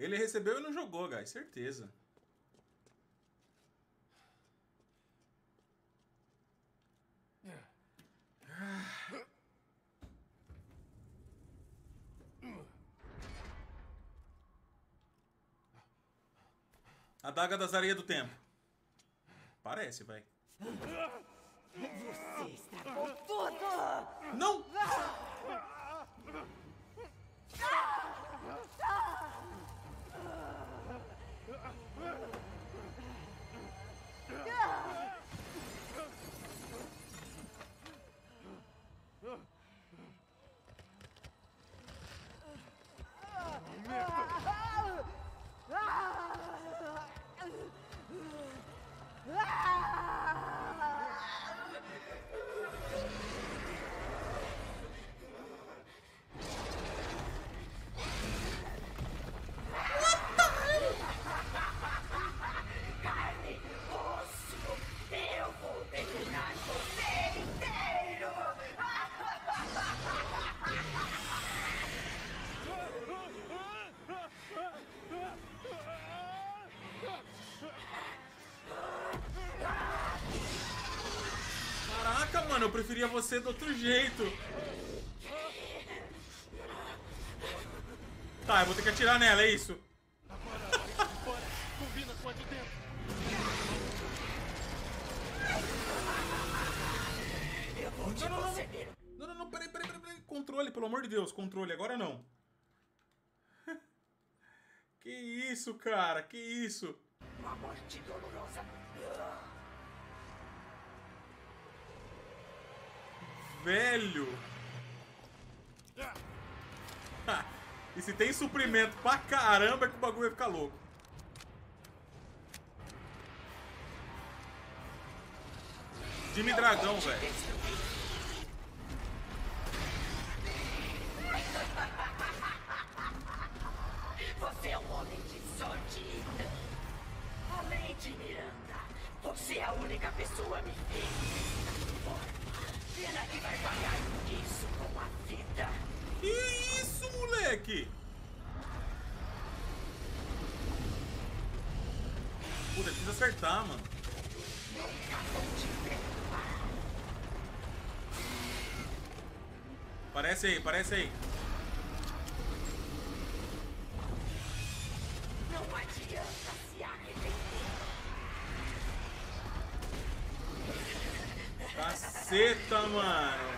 Ele recebeu e não jogou, guys. Certeza. A daga das areias do tempo. Parece, vai. Você estragou tudo! Não! Caraca, mano, eu preferia você do outro jeito. Tá, eu vou ter que atirar nela, é isso. Agora, combina com a de dentro. Eu vou te conseguir. Não, peraí. Controle, pelo amor de Deus, controle, agora não. Que isso, cara, que isso. Uma morte dolorosa. Velho. E se tem suprimento pra caramba é que o bagulho vai ficar louco. Jimmy Dragão, velho. Você é um homem de sorte. Além de Miranda, você é a única pessoa a me ver. Pena que vai pagar isso com a vida. Que isso, moleque? Puta, precisa acertar, mano. Nunca vou te perdoar. Parece aí, parece aí. Não adianta se arrepender. Caceta, mano!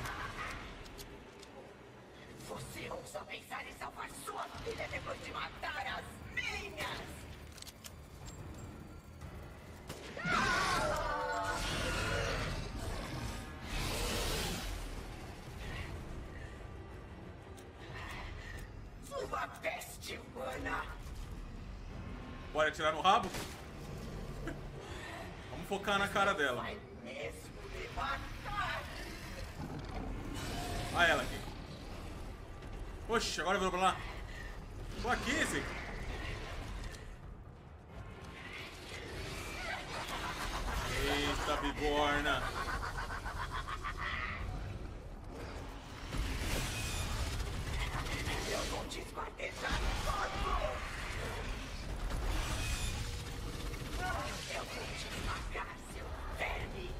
Você ousa pensar em salvar sua filha depois de matar as minhas? Ah! Sua peste humana! Bora atirar no rabo? Vamos focar na cara dela. Olha ela aqui. Oxe, agora virou pra lá. Tô aqui, esse. Eita, bigorna. Eu vou te esquartejar no corpo. Eu vou te esmagar, seu verme.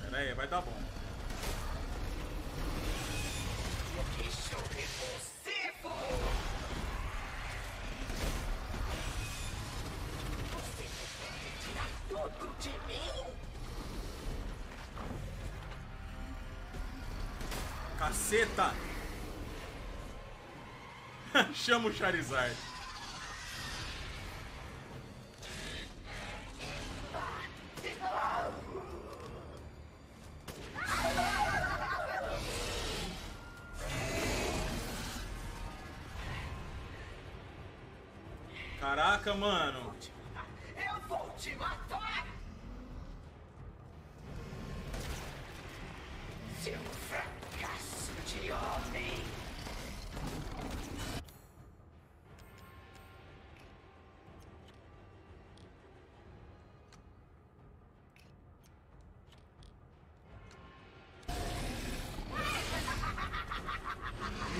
Pera aí, vai dar bom. Caceta! Chama o Charizard. Caraca, mano. Eu vou te matar. Seu fracasso de homem.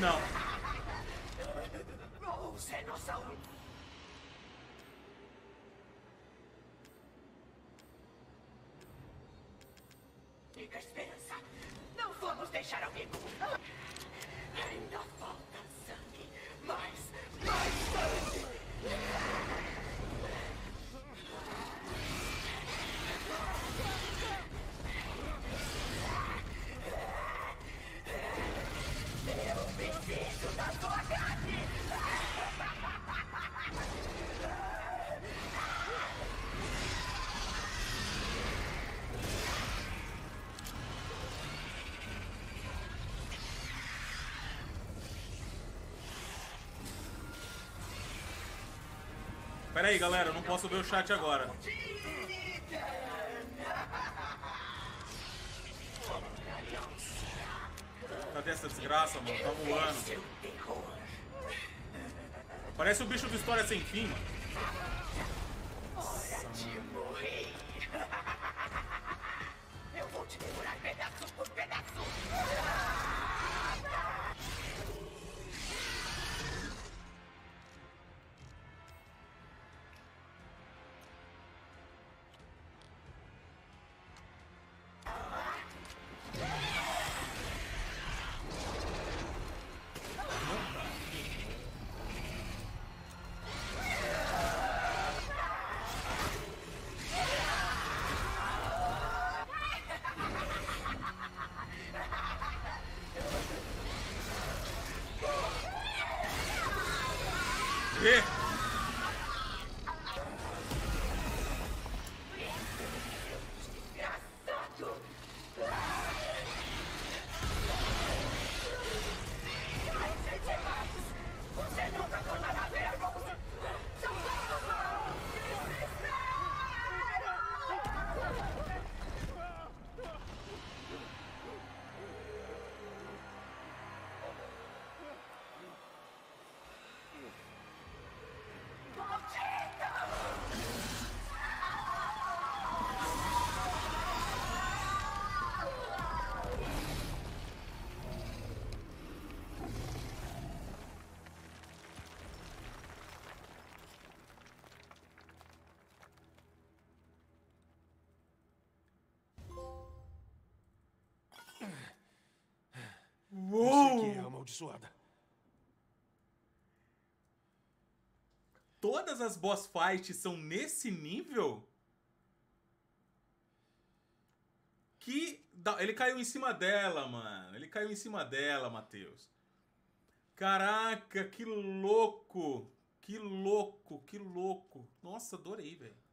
Não. sem noção. Fica a esperança. Não vamos deixar alguém. Ainda falta sangue. Mais sangue. Eu preciso da sua carne. Pera aí, galera, eu não posso ver o chat agora. Cadê essa desgraça, mano? Tá voando. Parece o bicho do História Sem Fim, mano. Hora de morrer. Eu vou te devorar pedaço por pedaço. Suada. Todas as boss fights são nesse nível? Que... Ele caiu em cima dela, mano. Ele caiu em cima dela, Matheus. Caraca, que louco. Que louco, que louco. Nossa, adorei, velho.